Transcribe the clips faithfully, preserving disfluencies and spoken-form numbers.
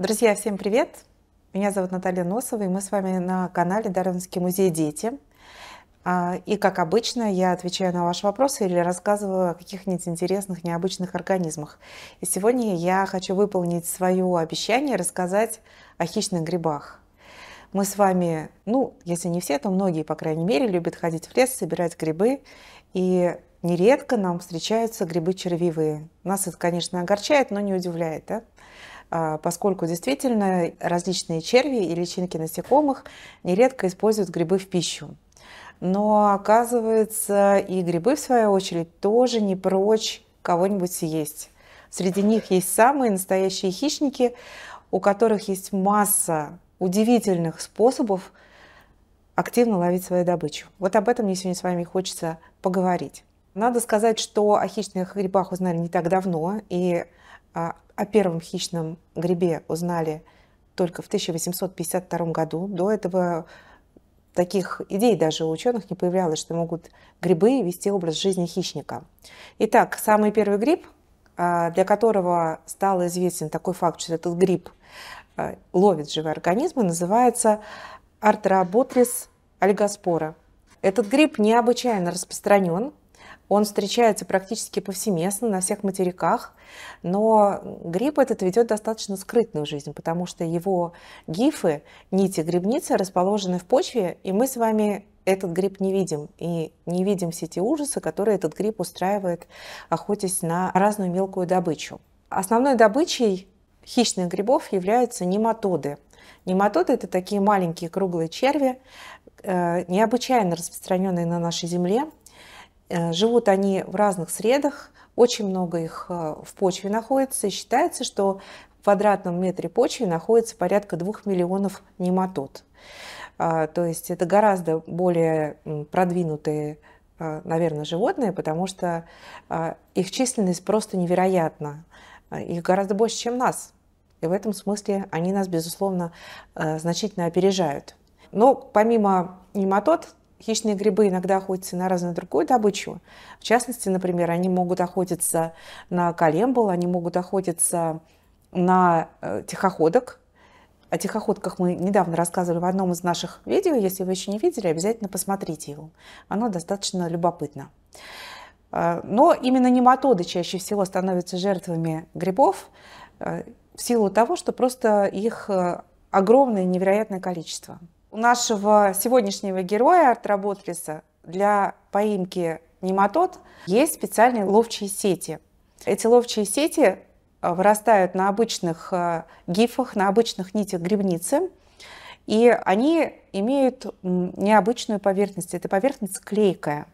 Друзья, всем привет! Меня зовут Наталья Носова, и мы с вами на канале Дарвиновский музей «Дети». И, как обычно, я отвечаю на ваши вопросы или рассказываю о каких-нибудь интересных, необычных организмах. И сегодня я хочу выполнить свое обещание рассказать о хищных грибах. Мы с вами, ну, если не все, то многие, по крайней мере, любят ходить в лес, собирать грибы. И нередко нам встречаются грибы червивые. Нас это, конечно, огорчает, но не удивляет, да? Поскольку действительно различные черви и личинки насекомых нередко используют грибы в пищу. Но оказывается, и грибы, в свою очередь, тоже не прочь кого-нибудь съесть. Среди них есть самые настоящие хищники, у которых есть масса удивительных способов активно ловить свою добычу. Вот об этом мне сегодня с вами хочется поговорить. Надо сказать, что о хищных грибах узнали не так давно, и о первом хищном грибе узнали только в тысяча восемьсот пятьдесят втором году. До этого таких идей даже у ученых не появлялось, что могут грибы вести образ жизни хищника. Итак, самый первый гриб, для которого стал известен такой факт, что этот гриб ловит живые организмы, называется артроботрис олигоспора. Этот гриб необычайно распространен. Он встречается практически повсеместно на всех материках, но гриб этот ведет достаточно скрытную жизнь, потому что его гифы, нити грибницы, расположены в почве, и мы с вами этот гриб не видим. И не видим все те ужасы, которые этот гриб устраивает, охотясь на разную мелкую добычу. Основной добычей хищных грибов являются нематоды. Нематоды – это такие маленькие круглые черви, необычайно распространенные на нашей земле. Живут они в разных средах, очень много их в почве находится, и считается, что в квадратном метре почвы находится порядка двух миллионов нематод. То есть это гораздо более продвинутые, наверное, животные, потому что их численность просто невероятна. Их гораздо больше, чем нас. И в этом смысле они нас, безусловно, значительно опережают. Но помимо нематод, хищные грибы иногда охотятся на разную другую добычу. В частности, например, они могут охотиться на коллембол, они могут охотиться на тихоходок. О тихоходках мы недавно рассказывали в одном из наших видео. Если вы еще не видели, обязательно посмотрите его. Оно достаточно любопытно. Но именно нематоды чаще всего становятся жертвами грибов в силу того, что просто их огромное невероятное количество. У нашего сегодняшнего героя, артроботриса, для поимки нематод есть специальные ловчие сети. Эти ловчие сети вырастают на обычных гифах, на обычных нитях грибницы, и они имеют необычную поверхность. Эта поверхность клейкая,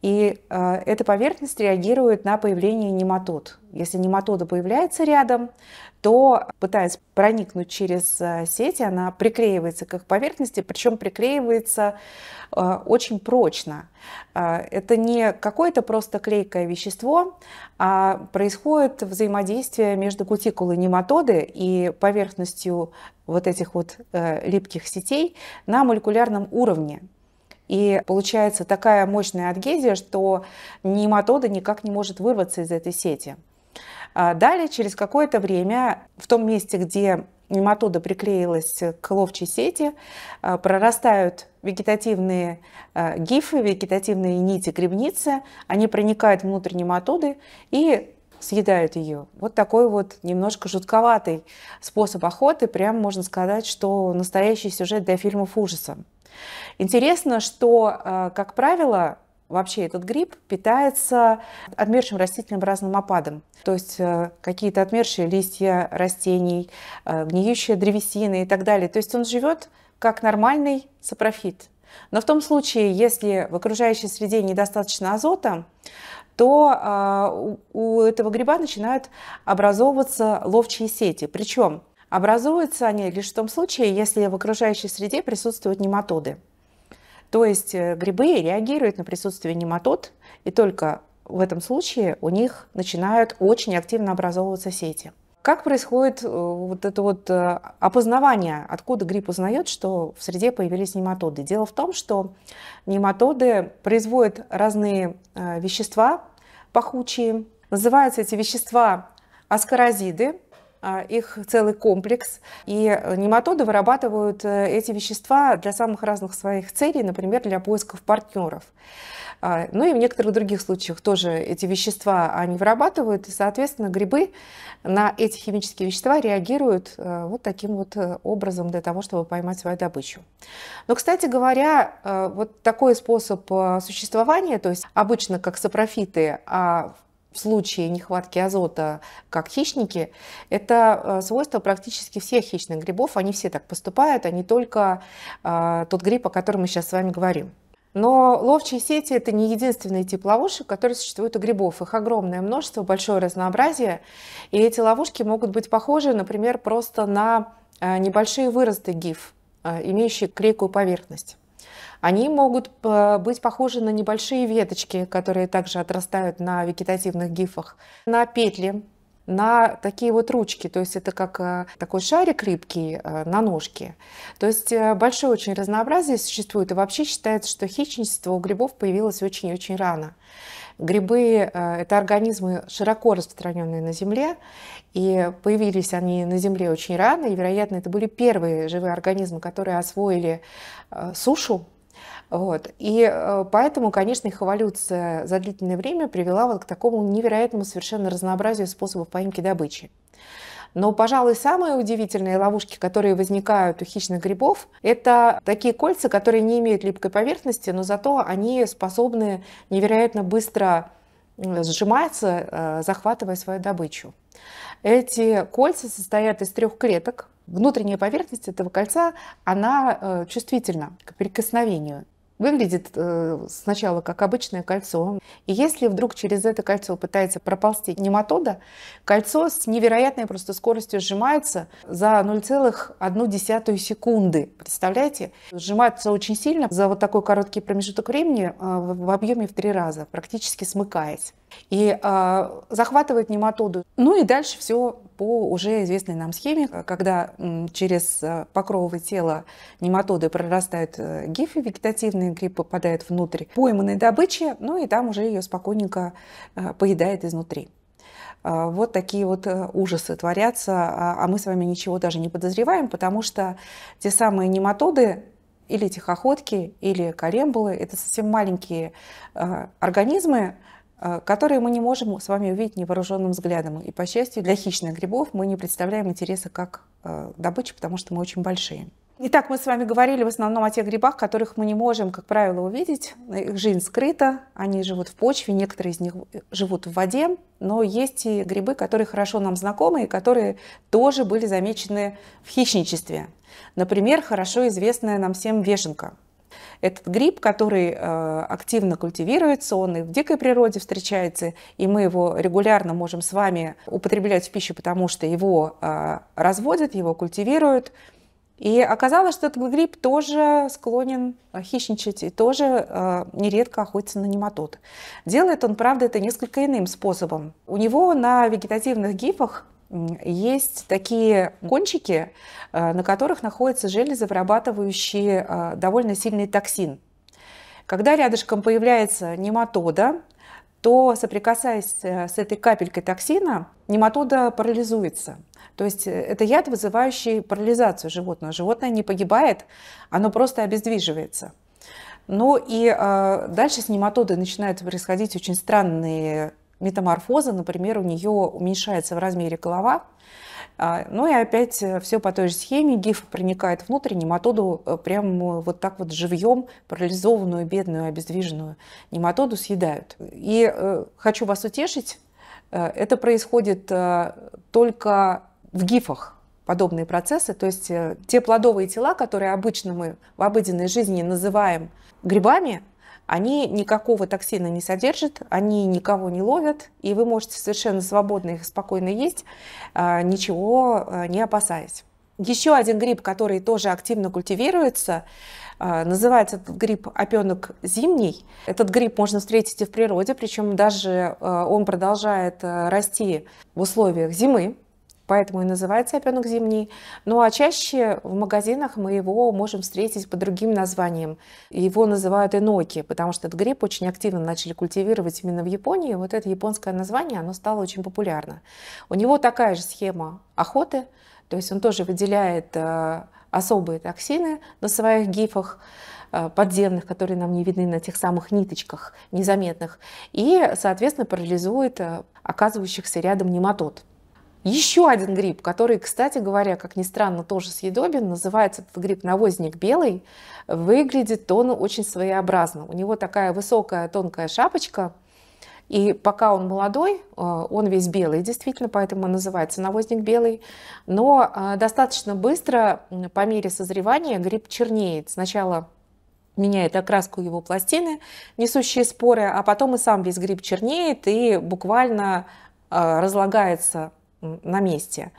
и эта поверхность реагирует на появление нематод. Если нематода появляется рядом, то, пытаясь проникнуть через сети, она приклеивается к их поверхности, причем приклеивается очень прочно. Это не какое-то просто клейкое вещество, а происходит взаимодействие между кутикулой нематоды и поверхностью вот этих вот липких сетей на молекулярном уровне. И получается такая мощная адгезия, что нематода никак не может вырваться из этой сети. Далее, через какое-то время, в том месте, где нематода приклеилась к ловчей сети, прорастают вегетативные гифы, вегетативные нити грибницы. Они проникают внутрь нематоды и съедают ее. Вот такой вот немножко жутковатый способ охоты. Прям можно сказать, что настоящий сюжет для фильмов ужаса. Интересно, что, как правило, вообще этот гриб питается отмершим растительным разномопадом. То есть какие-то отмершие листья растений, гниющая древесина и так далее. То есть он живет как нормальный сапрофит. Но в том случае, если в окружающей среде недостаточно азота, то у этого гриба начинают образовываться ловчие сети. Причем образуются они лишь в том случае, если в окружающей среде присутствуют нематоды. То есть грибы реагируют на присутствие нематод, и только в этом случае у них начинают очень активно образовываться сети. Как происходит вот это вот опознавание, откуда гриб узнает, что в среде появились нематоды? Дело в том, что нематоды производят разные вещества пахучие. Называются эти вещества аскорозиды. их целый комплекс. И нематоды вырабатывают эти вещества для самых разных своих целей, например, для поисков партнеров. Ну и в некоторых других случаях тоже эти вещества они вырабатывают, и, соответственно, грибы на эти химические вещества реагируют вот таким вот образом для того, чтобы поймать свою добычу. Но, кстати говоря, вот такой способ существования, то есть обычно как сапрофиты, а в случае нехватки азота, как хищники, это свойство практически всех хищных грибов, они все так поступают, а не только тот гриб, о котором мы сейчас с вами говорим. Но ловчие сети – это не единственный тип ловушек, которые существуют у грибов. Их огромное множество, большое разнообразие, и эти ловушки могут быть похожи, например, просто на небольшие выросты гиф, имеющие клейкую поверхность. Они могут быть похожи на небольшие веточки, которые также отрастают на вегетативных гифах, на петли, на такие вот ручки, то есть это как такой шарик рыбки на ножке. То есть большое очень разнообразие существует, и вообще считается, что хищничество у грибов появилось очень-очень рано. Грибы – это организмы, широко распространенные на Земле, и появились они на Земле очень рано, и, вероятно, это были первые живые организмы, которые освоили сушу. Вот. И поэтому, конечно, их эволюция за длительное время привела вот к такому невероятному совершенно разнообразию способов поимки добычи. Но, пожалуй, самые удивительные ловушки, которые возникают у хищных грибов, это такие кольца, которые не имеют липкой поверхности, но зато они способны невероятно быстро сжиматься, захватывая свою добычу. Эти кольца состоят из трех клеток. Внутренняя поверхность этого кольца, она чувствительна к прикосновению. Выглядит сначала как обычное кольцо. И если вдруг через это кольцо пытается проползти нематода, кольцо с невероятной просто скоростью сжимается за ноль целых одну десятую секунды. Представляете? Сжимается очень сильно за вот такой короткий промежуток времени в объеме в три раза, практически смыкаясь. И захватывает нематоду. Ну и дальше все по уже известной нам схеме, когда через покровы тела нематоды прорастают гифы вегетативные, гриб попадает внутрь пойманной добычи, ну и там уже ее спокойненько поедает изнутри. Вот такие вот ужасы творятся, а мы с вами ничего даже не подозреваем, потому что те самые нематоды, или тихоходки, или коллемболы, это совсем маленькие организмы, которые мы не можем с вами увидеть невооруженным взглядом. И, по счастью, для хищных грибов мы не представляем интереса как добычи, потому что мы очень большие. Итак, мы с вами говорили в основном о тех грибах, которых мы не можем, как правило, увидеть. Их жизнь скрыта, они живут в почве, некоторые из них живут в воде. Но есть и грибы, которые хорошо нам знакомы и которые тоже были замечены в хищничестве. Например, хорошо известная нам всем вешенка. Этот гриб, который активно культивируется, он и в дикой природе встречается, и мы его регулярно можем с вами употреблять в пищу, потому что его разводят, его культивируют. И оказалось, что этот гриб тоже склонен хищничать и тоже нередко охотится на нематод. Делает он, правда, это несколько иным способом. У него на вегетативных гифах есть такие кончики, на которых находятся железы, вырабатывающие довольно сильный токсин. Когда рядышком появляется нематода, то, соприкасаясь с этой капелькой токсина, нематода парализуется. То есть это яд, вызывающий парализацию животного. Животное не погибает, оно просто обездвиживается. Ну и дальше с нематодой начинают происходить очень странные метаморфоза, например, у нее уменьшается в размере голова. Ну и опять все по той же схеме. Гиф проникает внутрь, нематоду прямо вот так вот живьем, парализованную, бедную, обездвиженную нематоду съедают. И хочу вас утешить, это происходит только в гифах. Подобные процессы, то есть те плодовые тела, которые обычно мы в обыденной жизни называем грибами, они никакого токсина не содержат, они никого не ловят, и вы можете совершенно свободно их спокойно есть, ничего не опасаясь. Еще один гриб, который тоже активно культивируется, называется этот гриб опёнок зимний. Этот гриб можно встретить и в природе, причем даже он продолжает расти в условиях зимы. поэтому и называется опёнок зимний. Ну а чаще в магазинах мы его можем встретить под другим названием. Его называют эноки, потому что этот гриб очень активно начали культивировать именно в Японии. Вот это японское название, оно стало очень популярно. У него такая же схема охоты, то есть он тоже выделяет особые токсины на своих гифах подземных, которые нам не видны на тех самых ниточках незаметных, и, соответственно, парализует оказывающихся рядом нематод. Еще один гриб, который, кстати говоря, как ни странно, тоже съедобен, называется этот гриб навозник белый. Выглядит он очень своеобразно. У него такая высокая тонкая шапочка, и пока он молодой, он весь белый, действительно, поэтому он называется навозник белый. Но достаточно быстро, по мере созревания, гриб чернеет. Сначала меняет окраску его пластины, несущие споры, а потом и сам весь гриб чернеет и буквально разлагается на месте.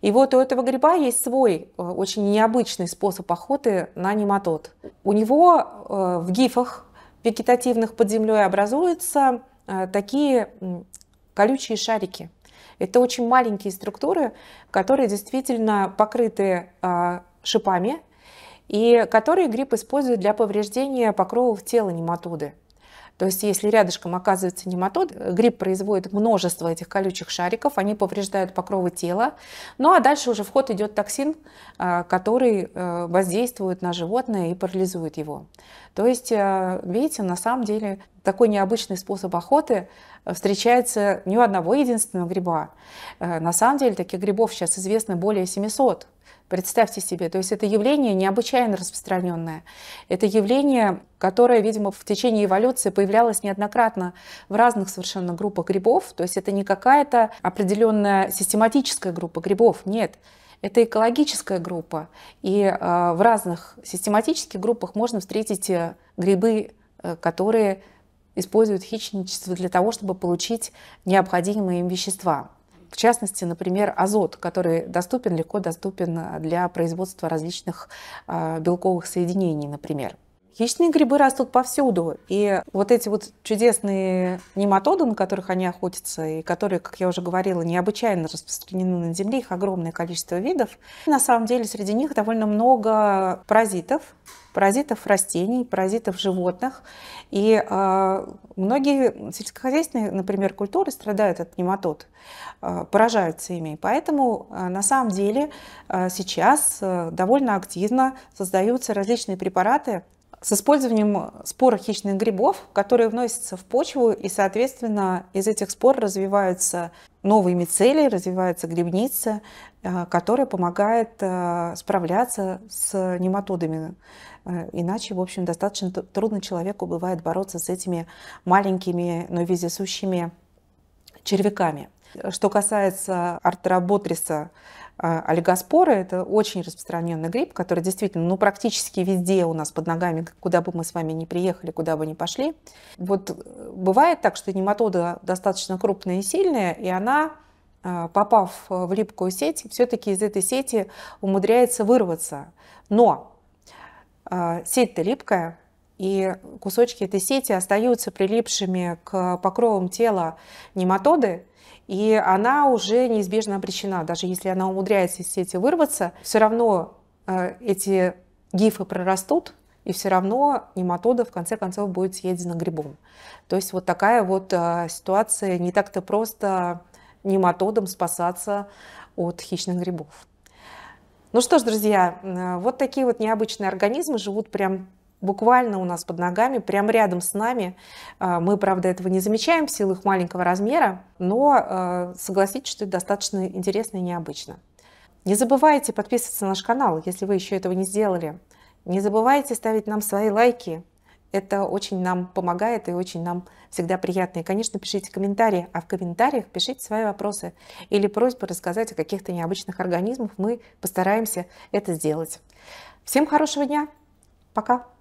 И вот у этого гриба есть свой очень необычный способ охоты на нематод. У него в гифах вегетативных под землей образуются такие колючие шарики. Это очень маленькие структуры, которые действительно покрыты шипами, и которые гриб использует для повреждения покровов тела нематоды. То есть если рядышком оказывается нематод, гриб производит множество этих колючих шариков, они повреждают покровы тела. Ну а дальше уже в ход идет токсин, который воздействует на животное и парализует его. То есть, видите, на самом деле такой необычный способ охоты встречается ни у одного единственного гриба. На самом деле таких грибов сейчас известно более семисот. Представьте себе, то есть это явление необычайно распространенное. Это явление, которое, видимо, в течение эволюции появлялось неоднократно в разных совершенно группах грибов. То есть это не какая-то определенная систематическая группа грибов, нет. Это экологическая группа. И э, в разных систематических группах можно встретить грибы, э, которые используют хищничество для того, чтобы получить необходимые им вещества. В частности, например, азот, который доступен, легко доступен для производства различных белковых соединений, например. Хищные грибы растут повсюду, и вот эти вот чудесные нематоды, на которых они охотятся, и которые, как я уже говорила, необычайно распространены на Земле, их огромное количество видов. На самом деле среди них довольно много паразитов, паразитов растений, паразитов животных, и э, многие сельскохозяйственные, например, культуры страдают от нематод, э, поражаются ими. Поэтому э, на самом деле э, сейчас э, довольно активно создаются различные препараты с использованием спор хищных грибов, которые вносятся в почву, и, соответственно, из этих спор развиваются новые мицелии, развивается грибница, которая помогает справляться с нематодами. Иначе, в общем, достаточно трудно человеку бывает бороться с этими маленькими, но вездесущими червяками. Что касается артроботриса олигоспора, это очень распространенный гриб, который действительно, ну, практически везде у нас под ногами, куда бы мы с вами ни приехали, куда бы ни пошли. Вот бывает так, что нематода достаточно крупная и сильная, и она, попав в липкую сеть, все-таки из этой сети умудряется вырваться. Но сеть-то липкая, и кусочки этой сети остаются прилипшими к покровам тела нематоды, и она уже неизбежно обречена. Даже если она умудряется из сети вырваться, все равно эти гифы прорастут, и все равно нематода в конце концов будет съедена грибом. То есть вот такая вот ситуация. Не так-то просто нематодам спасаться от хищных грибов. Ну что ж, друзья, вот такие вот необычные организмы живут прям буквально у нас под ногами, прямо рядом с нами. Мы, правда, этого не замечаем в силу их маленького размера, но согласитесь, что это достаточно интересно и необычно. Не забывайте подписываться на наш канал, если вы еще этого не сделали. Не забывайте ставить нам свои лайки. Это очень нам помогает и очень нам всегда приятно. И, конечно, пишите комментарии, а в комментариях пишите свои вопросы или просьбы рассказать о каких-то необычных организмах. Мы постараемся это сделать. Всем хорошего дня. Пока.